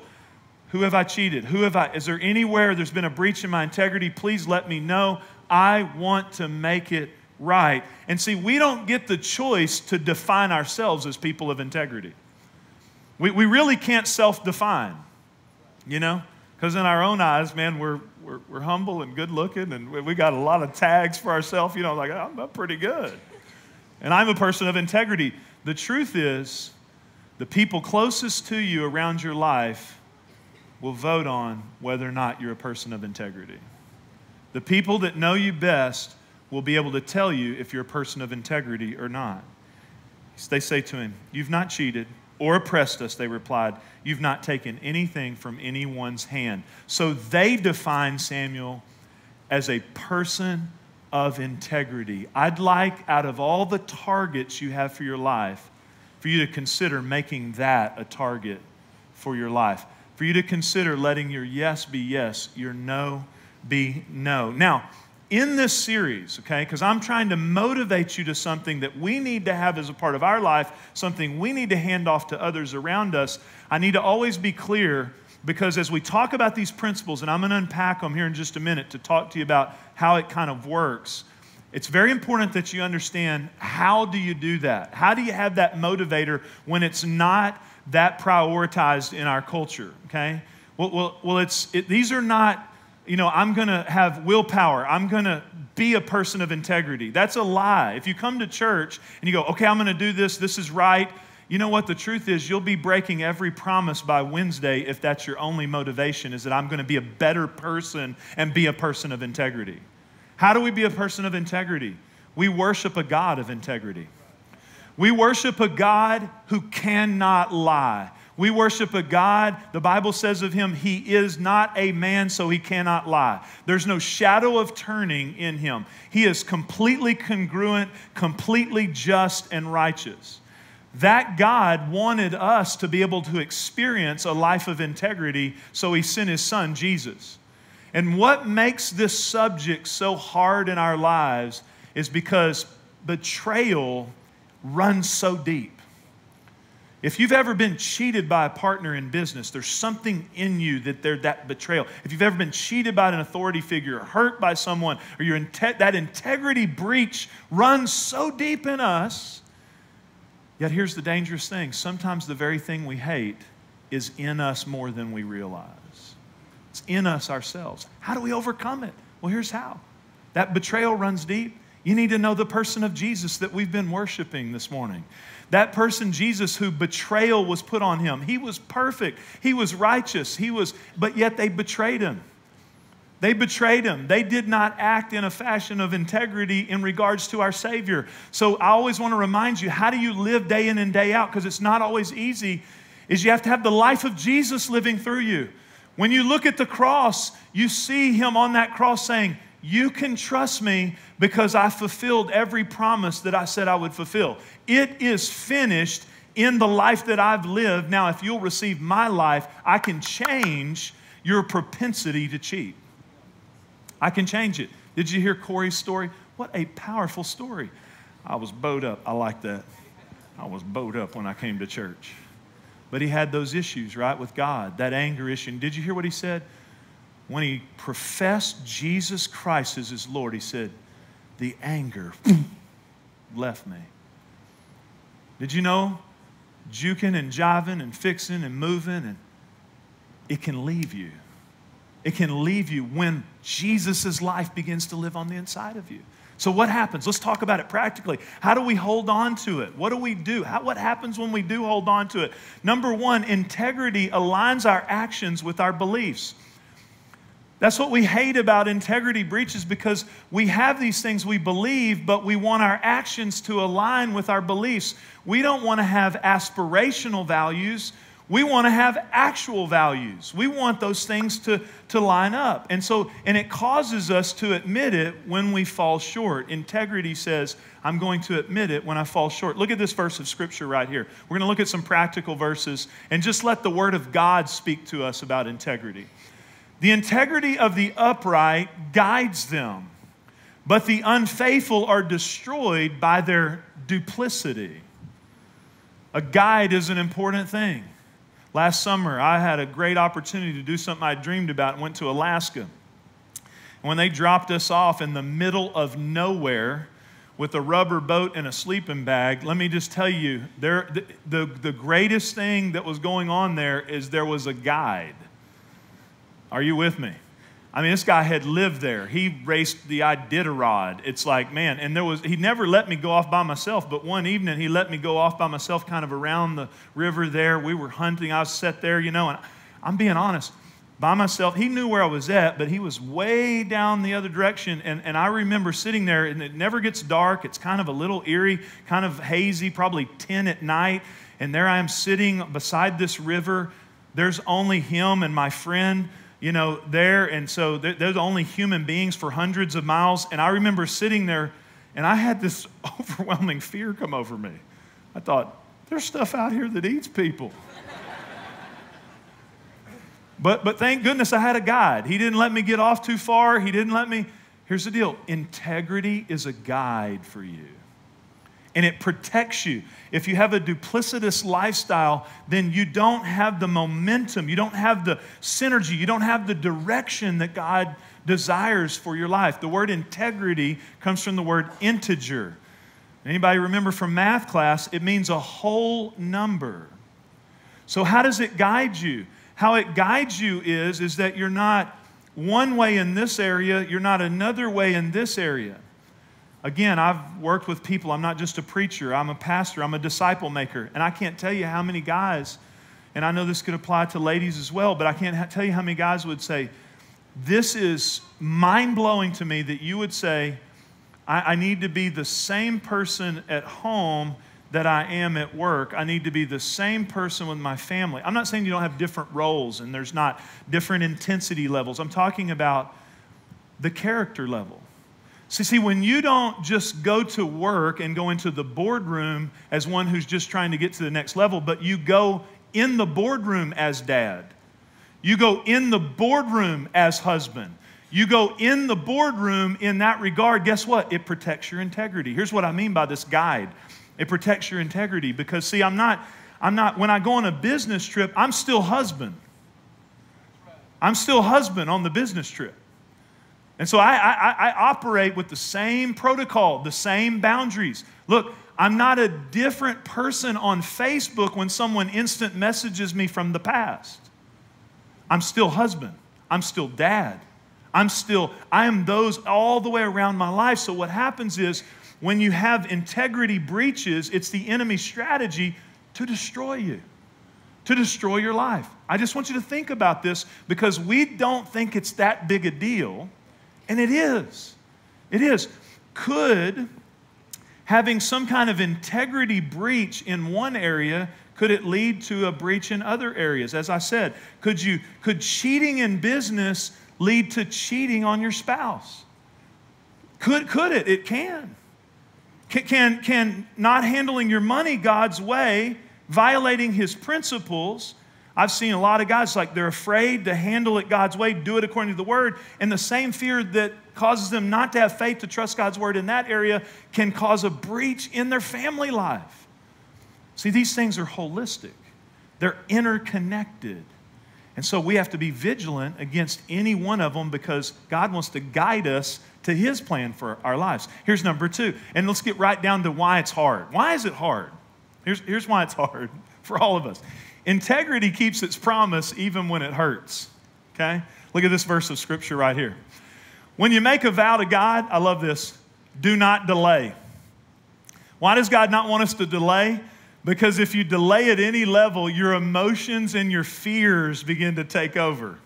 Who have I cheated? Who have I? Is there anywhere there's been a breach in my integrity? Please let me know. I want to make it right. And see, we don't get the choice to define ourselves as people of integrity. We, we really can't self-define, you know, because in our own eyes, man, we're, we're, we're humble and good-looking, and we, we got a lot of tags for ourselves. You know, like, I'm, I'm pretty good, and I'm a person of integrity. The truth is, the people closest to you around your life will vote on whether or not you're a person of integrity. The people that know you best will be able to tell you if you're a person of integrity or not. They say to him, you've not cheated or oppressed us, they replied. You've not taken anything from anyone's hand. So they define Samuel as a person of integrity. I'd like, out of all the targets you have for your life, for you to consider making that a target for your life. For you to consider letting your yes be yes, your no be no. Now, in this series, okay, because I'm trying to motivate you to something that we need to have as a part of our life, something we need to hand off to others around us, I need to always be clear, because as we talk about these principles, and I'm going to unpack them here in just a minute to talk to you about how it kind of works, it's very important that you understand, how do you do that? How do you have that motivator when it's not that prioritized in our culture, okay? Well, well, well it's, it, these are not... You know, I'm going to have willpower. I'm going to be a person of integrity. That's a lie. If you come to church and you go, okay, I'm going to do this. This is right. You know what? The truth is, you'll be breaking every promise by Wednesday if that's your only motivation, is that I'm going to be a better person and be a person of integrity. How do we be a person of integrity? We worship a God of integrity. We worship a God who cannot lie. We worship a God, the Bible says of him, he is not a man, so he cannot lie. There's no shadow of turning in him. He is completely congruent, completely just and righteous. That God wanted us to be able to experience a life of integrity, so he sent his son, Jesus. And what makes this subject so hard in our lives is because betrayal runs so deep. If you've ever been cheated by a partner in business, there's something in you that they're that betrayal. If you've ever been cheated by an authority figure, or hurt by someone, or your inte- that integrity breach runs so deep in us. Yet here's the dangerous thing. Sometimes the very thing we hate is in us more than we realize. It's in us ourselves. How do we overcome it? Well, here's how. That betrayal runs deep. You need to know the person of Jesus that we've been worshiping this morning. That person, Jesus, who betrayal was put on him. He was perfect. He was righteous. He was, but yet they betrayed him. They betrayed him. They did not act in a fashion of integrity in regards to our Savior. So I always want to remind you, how do you live day in and day out? Because it's not always easy, is you have to have the life of Jesus living through you. When you look at the cross, you see him on that cross saying, you can trust me because I fulfilled every promise that I said I would fulfill. It is finished in the life that I've lived. Now, if you'll receive my life, I can change your propensity to cheat. I can change it. Did you hear Corey's story? What a powerful story. I was bowed up. I like that. I was bowed up when I came to church. But he had those issues, right, with God, that anger issue. And did you hear what he said? When he professed Jesus Christ as his Lord, he said, the anger left me. Did you know juking and jiving and fixing and moving, and it can leave you. It can leave you when Jesus' life begins to live on the inside of you. So what happens? Let's talk about it practically. How do we hold on to it? What do we do? How, what happens when we do hold on to it? Number one, integrity aligns our actions with our beliefs. That's what we hate about integrity breaches, because we have these things we believe, but we want our actions to align with our beliefs. We don't want to have aspirational values. We want to have actual values. We want those things to, to line up. And so, and it causes us to admit it when we fall short. Integrity says, I'm going to admit it when I fall short. Look at this verse of Scripture right here. We're going to look at some practical verses and just let the Word of God speak to us about integrity. The integrity of the upright guides them, but the unfaithful are destroyed by their duplicity. A guide is an important thing. Last summer, I had a great opportunity to do something I dreamed about and went to Alaska. And when they dropped us off in the middle of nowhere with a rubber boat and a sleeping bag, let me just tell you, there, the, the, the greatest thing that was going on there is there was a guide. Are you with me? I mean, this guy had lived there. He raced the Iditarod. It's like, man, and there was, he never let me go off by myself, but one evening he let me go off by myself kind of around the river there. We were hunting. I was set there, you know, and I'm being honest, by myself. He knew where I was at, but he was way down the other direction, and, and I remember sitting there, and it never gets dark. It's kind of a little eerie, kind of hazy, probably ten at night, and there I am sitting beside this river. There's only him and my friend. you know, there. And so they're, they're the only human beings for hundreds of miles. And I remember sitting there, and I had this overwhelming fear come over me. I thought, there's stuff out here that eats people. But, but thank goodness I had a guide. He didn't let me get off too far. He didn't let me. Here's the deal. Integrity is a guide for you. And it protects you. If you have a duplicitous lifestyle, then you don't have the momentum. You don't have the synergy. You don't have the direction that God desires for your life. The word integrity comes from the word integer. Anybody remember from math class? It means a whole number. So how does it guide you? How it guides you is, is that you're not one way in this area, you're not another way in this area. Again, I've worked with people. I'm not just a preacher. I'm a pastor. I'm a disciple maker. And I can't tell you how many guys, and I know this could apply to ladies as well, but I can't tell you how many guys would say, this is mind-blowing to me that you would say, I, I need to be the same person at home that I am at work. I need to be the same person with my family. I'm not saying you don't have different roles and there's not different intensity levels. I'm talking about the character level. See, see, when you don't just go to work and go into the boardroom as one who's just trying to get to the next level, but you go in the boardroom as dad. You go in the boardroom as husband. You go in the boardroom in that regard, guess what? It protects your integrity. Here's what I mean by this guide. It protects your integrity because, see, I'm not, I'm not, when I go on a business trip, I'm still husband. I'm still husband on the business trip. And so I, I, I operate with the same protocol, the same boundaries. Look, I'm not a different person on Facebook when someone instant messages me from the past. I'm still husband. I'm still dad. I'm still, I am those all the way around my life. So what happens is, when you have integrity breaches, it's the enemy's strategy to destroy you, to destroy your life. I just want you to think about this because we don't think it's that big a deal, and it is. It is. Could having some kind of integrity breach in one area, could it lead to a breach in other areas? As I said, could you, could cheating in business lead to cheating on your spouse? Could, could it? It can. Can, can not handling your money God's way, violating His principles. I've seen a lot of guys like they're afraid to handle it God's way, do it according to the Word, and the same fear that causes them not to have faith to trust God's Word in that area can cause a breach in their family life. See, these things are holistic. They're interconnected. And so we have to be vigilant against any one of them because God wants to guide us to His plan for our lives. Here's number two. And let's get right down to why it's hard. Why is it hard? Here's, here's why it's hard for all of us. Integrity keeps its promise even when it hurts. Okay? Look at this verse of Scripture right here. When you make a vow to God, I love this, do not delay. Why does God not want us to delay? Because if you delay at any level, your emotions and your fears begin to take over.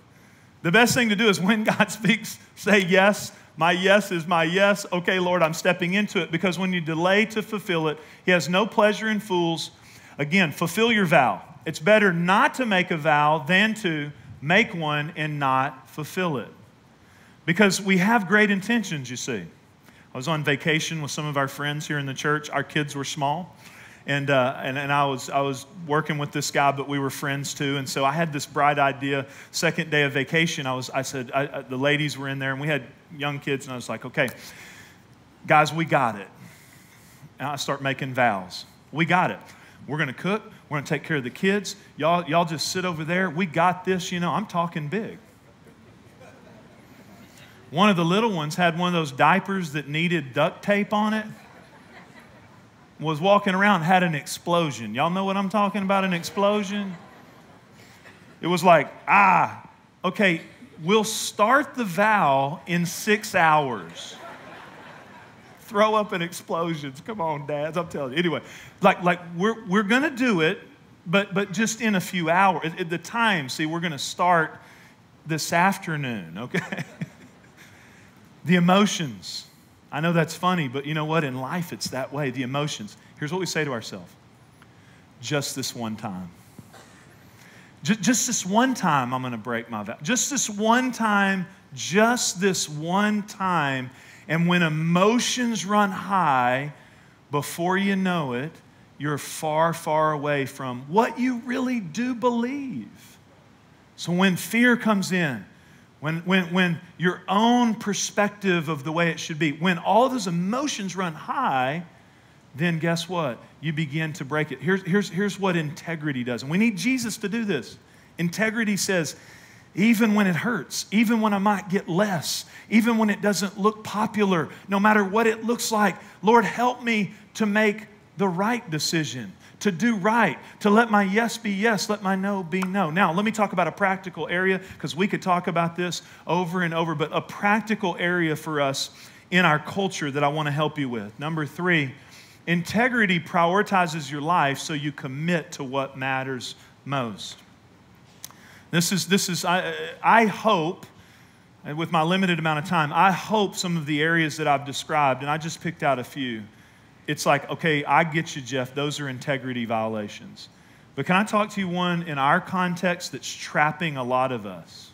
The best thing to do is when God speaks, say yes. My yes is my yes. Okay, Lord, I'm stepping into it. Because when you delay to fulfill it, He has no pleasure in fools. Again, fulfill your vow. It's better not to make a vow than to make one and not fulfill it. Because we have great intentions, you see. I was on vacation with some of our friends here in the church. Our kids were small. And, uh, and, and I was, I was working with this guy, but we were friends too. And so I had this bright idea, second day of vacation. I, was, I said, I, I, the ladies were in there and we had young kids. And I was like, okay, guys, we got it. And I start making vows. We got it. We're going to cook. We're going to take care of the kids. Y'all, y'all just sit over there. We got this. You know, I'm talking big. One of the little ones had one of those diapers that needed duct tape on it. Was walking around, had an explosion. Y'all know what I'm talking about, an explosion? It was like, ah, okay, we'll start the vow in six hours. Throw up in explosions. Come on, dads, I'm telling you. Anyway, like, like we're, we're going to do it, but, but just in a few hours. At, at the time, see, we're going to start this afternoon, okay? The emotions. I know that's funny, but you know what? In life, it's that way, the emotions. Here's what we say to ourselves. Just this one time. Just, just this one time, I'm going to break my vow. Just this one time, just this one time. And when emotions run high, before you know it, you're far, far away from what you really do believe. So when fear comes in, when, when, when your own perspective of the way it should be, when all those emotions run high, then guess what? You begin to break it. Here's, here's, here's what integrity does. And we need Jesus to do this. Integrity says, even when it hurts, even when I might get less, even when it doesn't look popular, no matter what it looks like, Lord, help me to make the right decision, to do right, to let my yes be yes, let my no be no. Now, let me talk about a practical area, because we could talk about this over and over, but a practical area for us in our culture that I want to help you with. Number three, integrity prioritizes your life so you commit to what matters most. This is, this is I, I hope, with my limited amount of time, I hope some of the areas that I've described, and I just picked out a few, it's like, okay, I get you, Jeff. Those are integrity violations. But can I talk to you one in our context that's trapping a lot of us?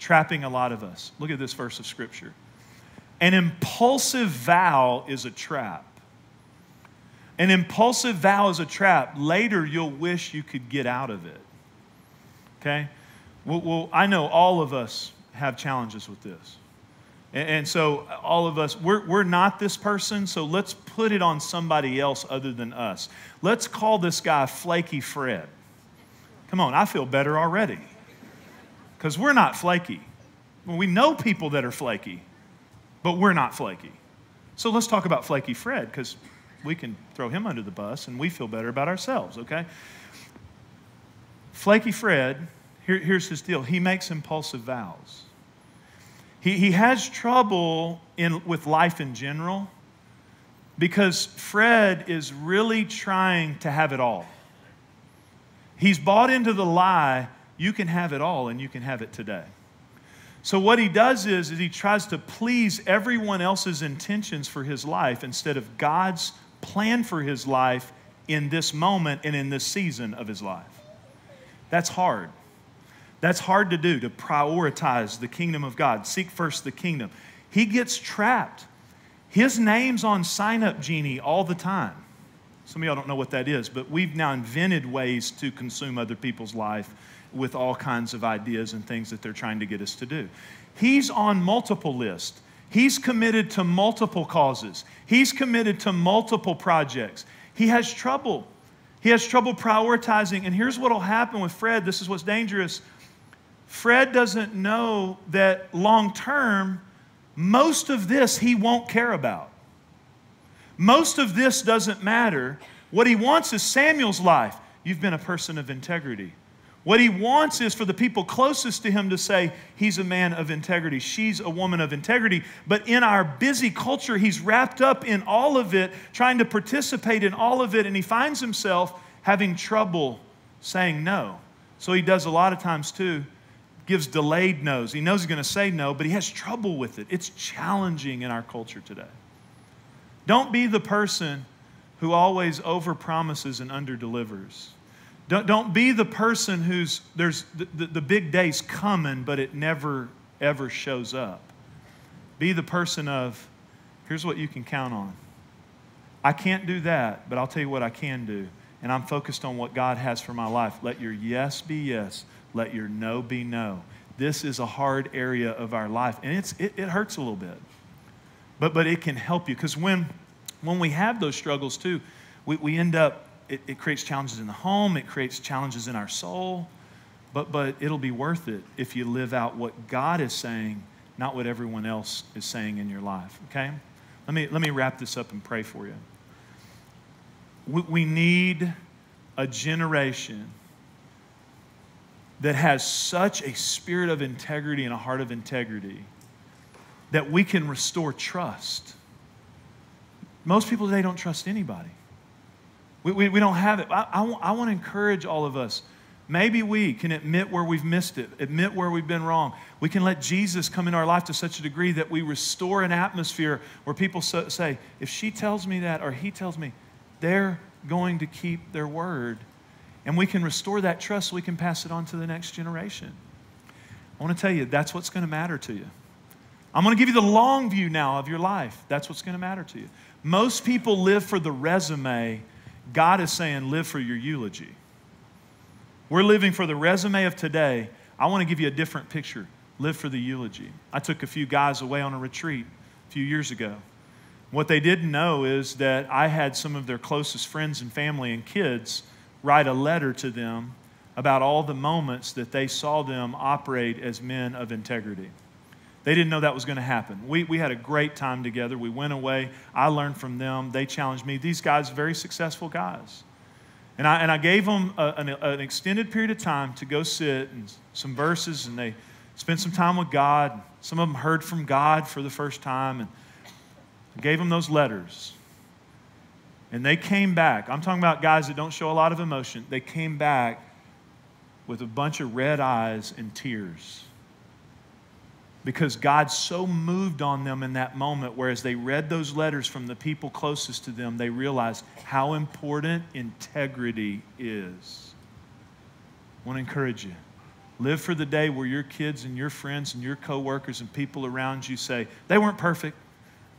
Trapping a lot of us. Look at this verse of Scripture. An impulsive vow is a trap. An impulsive vow is a trap. Later, you'll wish you could get out of it. Okay? Well, well I know all of us have challenges with this. And so all of us, we're, we're not this person, so let's put it on somebody else other than us. Let's call this guy Flaky Fred. Come on, I feel better already. Because we're not flaky. Well, we know people that are flaky, but we're not flaky. So let's talk about Flaky Fred, because we can throw him under the bus and we feel better about ourselves, okay? Flaky Fred, here, here's his deal. He makes impulsive vows. He, he has trouble in, with life in general, because Fred is really trying to have it all. He's bought into the lie, you can have it all and you can have it today. So what he does is, is he tries to please everyone else's intentions for his life instead of God's plan for his life in this moment and in this season of his life. That's hard. That's hard to do, to prioritize the kingdom of God. Seek first the kingdom. He gets trapped. His name's on Sign-Up Genie all the time. Some of y'all don't know what that is, but we've now invented ways to consume other people's life with all kinds of ideas and things that they're trying to get us to do. He's on multiple lists. He's committed to multiple causes. He's committed to multiple projects. He has trouble. He has trouble prioritizing. And here's what will happen with Fred. This is what's dangerous. Fred doesn't know that long-term, most of this he won't care about. Most of this doesn't matter. What he wants is Samuel's life. You've been a person of integrity. What he wants is for the people closest to him to say, he's a man of integrity, she's a woman of integrity. But in our busy culture, he's wrapped up in all of it, trying to participate in all of it, and he finds himself having trouble saying no. So he does a lot of times too, gives delayed no's. He knows he's going to say no, but he has trouble with it. It's challenging in our culture today. Don't be the person who always overpromises and underdelivers. Don't, don't be the person who's, there's the, the, the big day's coming, but it never, ever shows up. Be the person of, here's what you can count on. I can't do that, but I'll tell you what I can do. And I'm focused on what God has for my life. Let your yes be yes. Let your no be no. This is a hard area of our life, and it's, it, it hurts a little bit, but, but it can help you, because when, when we have those struggles too, we, we end up, it, it creates challenges in the home, it creates challenges in our soul, but, but it'll be worth it if you live out what God is saying, not what everyone else is saying in your life, okay? Let me, let me wrap this up and pray for you. We, we need a generation that has such a spirit of integrity and a heart of integrity that we can restore trust. Most people today don't trust anybody. We, we, we don't have it. I, I, I want to encourage all of us. Maybe we can admit where we've missed it, admit where we've been wrong. We can let Jesus come into our life to such a degree that we restore an atmosphere where people so, say, if she tells me that or he tells me, they're going to keep their word. and we can restore that trust so we can pass it on to the next generation. I want to tell you, that's what's going to matter to you. I'm going to give you the long view now of your life. That's what's going to matter to you. Most people live for the resume. God is saying, live for your eulogy. We're living for the resume of today. I want to give you a different picture. Live for the eulogy. I took a few guys away on a retreat a few years ago. What they didn't know is that I had some of their closest friends and family and kids write a letter to them about all the moments that they saw them operate as men of integrity. They didn't know that was going to happen. We, we had a great time together. We went away. I learned from them. They challenged me. These guys, very successful guys. And I, and I gave them a, an, an extended period of time to go sit and some verses, and they spent some time with God. Some of them heard from God for the first time, and I gave them those letters. And they came back. I'm talking about guys that don't show a lot of emotion. They came back with a bunch of red eyes and tears, because God so moved on them in that moment, whereas they read those letters from the people closest to them, they realized how important integrity is. I want to encourage you. Live for the day where your kids and your friends and your coworkers and people around you say, they weren't perfect.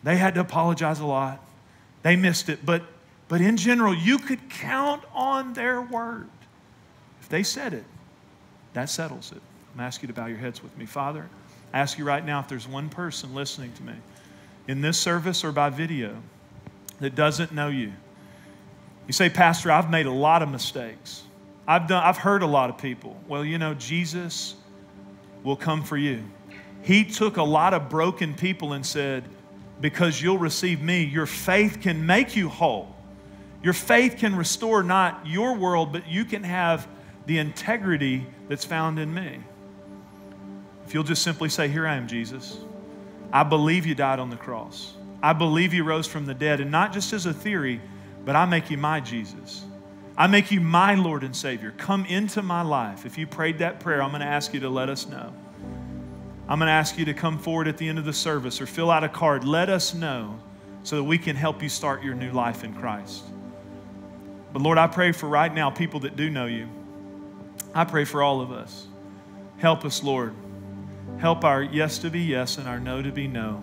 They had to apologize a lot. They missed it. But, but in general, you could count on their word. If they said it, that settles it. I'm going to ask you to bow your heads with me. Father, I ask you right now, if there's one person listening to me in this service or by video that doesn't know you, you say, Pastor, I've made a lot of mistakes. I've done, I've hurt a lot of people. Well, you know, Jesus will come for you. He took a lot of broken people and said, because you'll receive me, your faith can make you whole. Your faith can restore not your world, but you can have the integrity that's found in me. If you'll just simply say, here I am, Jesus. I believe you died on the cross. I believe you rose from the dead. And not just as a theory, but I make you my Jesus. I make you my Lord and Savior. Come into my life. If you prayed that prayer, I'm going to ask you to let us know. I'm going to ask you to come forward at the end of the service or fill out a card. Let us know so that we can help you start your new life in Christ. But Lord, I pray for right now people that do know you. I pray for all of us. Help us, Lord. Help our yes to be yes and our no to be no.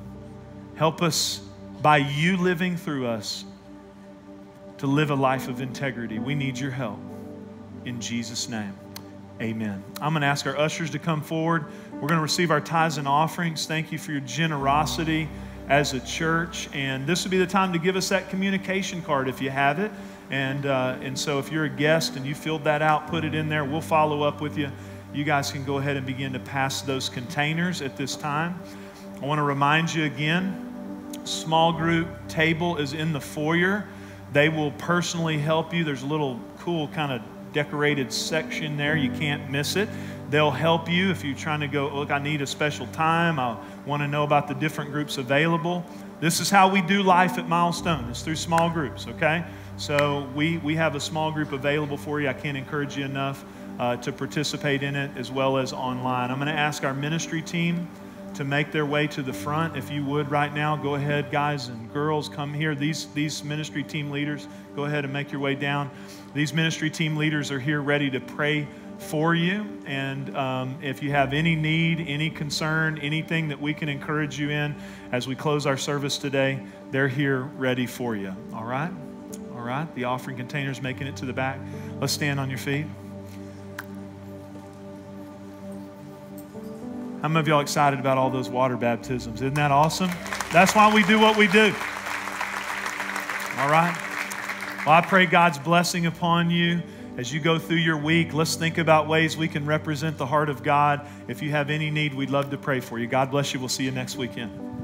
Help us by you living through us to live a life of integrity. We need your help. In Jesus' name, amen. I'm going to ask our ushers to come forward. We're going to receive our tithes and offerings. Thank you for your generosity as a church. And this would be the time to give us that communication card if you have it. And, uh, and so if you're a guest and you filled that out, put it in there. We'll follow up with you. You guys can go ahead and begin to pass those containers at this time. I want to remind you again, small group table is in the foyer. They will personally help you. There's a little cool kind of decorated section there. You can't miss it. They'll help you if you're trying to go, look, I need a special time. I want to know about the different groups available. This is how we do life at Milestone. It's through small groups, okay? So we, we have a small group available for you. I can't encourage you enough. Uh, to participate in it, as well as online. I'm going to ask our ministry team to make their way to the front. If you would right now, go ahead, guys and girls, come here. These, these ministry team leaders, go ahead and make your way down. These ministry team leaders are here ready to pray for you. And um, if you have any need, any concern, anything that we can encourage you in as we close our service today, they're here ready for you. All right? All right. The offering container's making it to the back. Let's stand on your feet. How many of y'all excited about all those water baptisms? Isn't that awesome? That's why we do what we do. All right. Well, I pray God's blessing upon you as you go through your week. Let's think about ways we can represent the heart of God. If you have any need, we'd love to pray for you. God bless you. We'll see you next weekend.